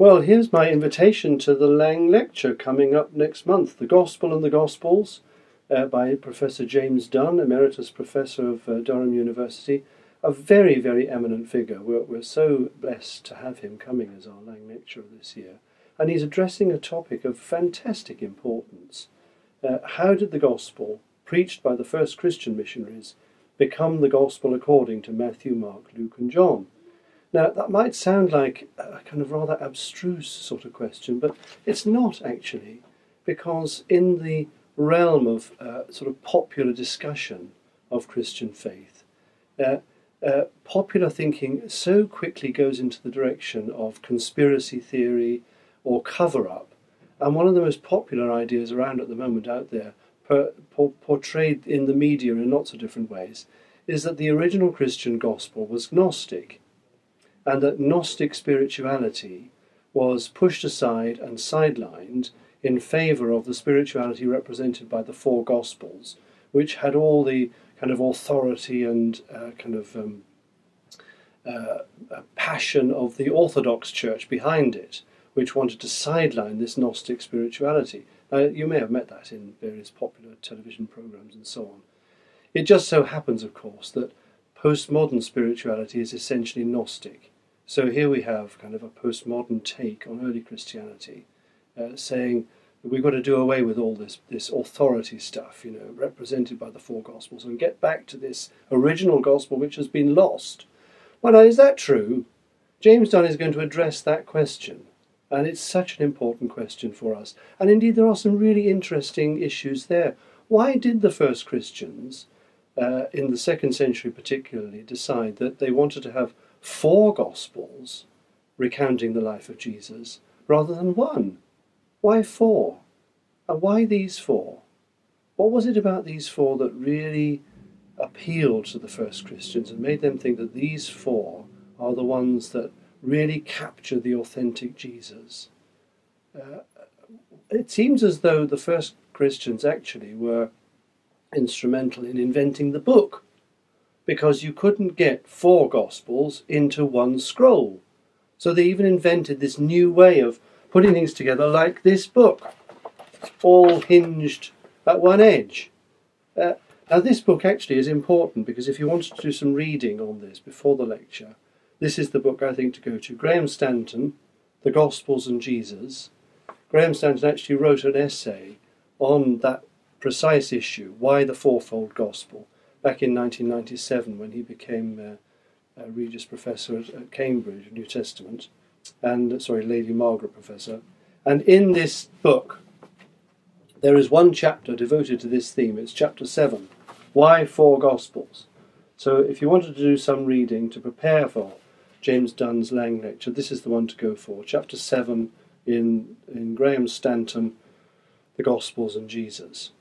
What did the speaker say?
Well, here's my invitation to the Laing Lecture coming up next month, The Gospel and the Gospels, by Professor James Dunn, Emeritus Professor of Durham University, a very, very eminent figure. We're so blessed to have him coming as our Laing Lecturer this year. And he's addressing a topic of fantastic importance. How did the Gospel, preached by the first Christian missionaries, become the Gospel according to Matthew, Mark, Luke and John? Now, that might sound like a kind of rather abstruse sort of question, but it's not actually, because in the realm of sort of popular discussion of Christian faith, popular thinking so quickly goes into the direction of conspiracy theory or cover-up. And one of the most popular ideas around at the moment out there, portrayed in the media in lots of different ways, is that the original Christian gospel was Gnostic, and that Gnostic spirituality was pushed aside and sidelined in favour of the spirituality represented by the four Gospels, which had all the kind of authority and passion of the Orthodox Church behind it, which wanted to sideline this Gnostic spirituality. You may have met that in various popular television programmes and so on. It just so happens, of course, that postmodern spirituality is essentially Gnostic. So here we have kind of a postmodern take on early Christianity, saying we've got to do away with all this authority stuff, you know, represented by the four Gospels, and get back to this original Gospel which has been lost. Well, now, is that true? James Dunn is going to address that question, and it's such an important question for us. And indeed, there are some really interesting issues there. Why did the first Christians, in the second century particularly, decide that they wanted to have four Gospels recounting the life of Jesus rather than one? Why four? And why these four? What was it about these four that really appealed to the first Christians and made them think that these four are the ones that really capture the authentic Jesus? It seems as though the first Christians actually were instrumental in inventing the book, because you couldn't get four Gospels into one scroll. So they even invented this new way of putting things together like this book, all hinged at one edge. Now this book actually is important, because if you wanted to do some reading on this before the lecture, this is the book I think to go to. Graham Stanton, The Gospels and Jesus. Graham Stanton actually wrote an essay on that precise issue, why the fourfold gospel, back in 1997 when he became a Regius Professor at Cambridge, New Testament, and sorry, Lady Margaret Professor. And in this book, there is one chapter devoted to this theme. It's chapter 7, Why Four Gospels? So if you wanted to do some reading to prepare for James Dunn's Laing Lecture, this is the one to go for. Chapter 7 in Graham Stanton, The Gospels and Jesus.